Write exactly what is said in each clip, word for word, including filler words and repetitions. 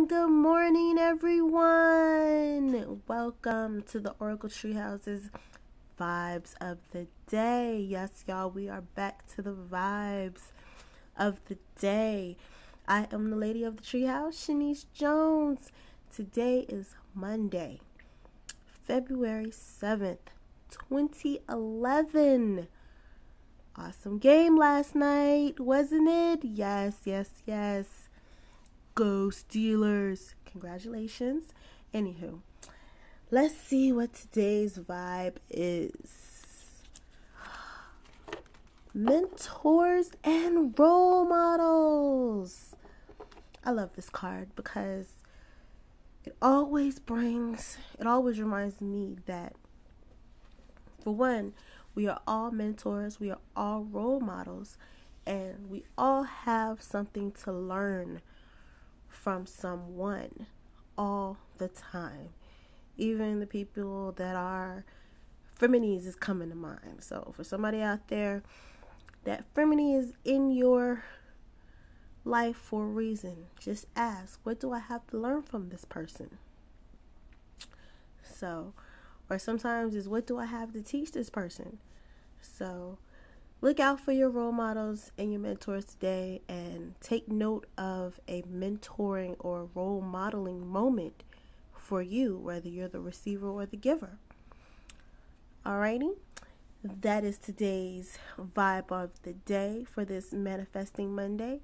and good morning, everyone. Welcome to the Oracle Treehouse's Vibes of the Day. Yes, y'all, we are back to the Vibes of the Day. I am the lady of the treehouse, Shanice Jones. Today is Monday, February seventh, twenty eleven. Awesome game last night, wasn't it? Yes, yes, yes. Go Steelers. Congratulations. Anywho, let's see what today's vibe is. Mentors and role models. I love this card because it always brings, it always reminds me that, for one, we are all mentors, we are all role models, and we all have something to learn from someone all the time. Even the people that are, Fremenes is coming to mind. So for somebody out there, that Fremene is in your life for a reason, just ask, what do I have to learn from this person? So, or sometimes is, what do I have to teach this person? So look out for your role models and your mentors today, and take note of a mentoring or role modeling moment for you, whether you're the receiver or the giver. Alrighty, that is today's vibe of the day for this Manifesting Monday.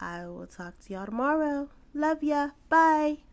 I will talk to y'all tomorrow. Love ya. Bye.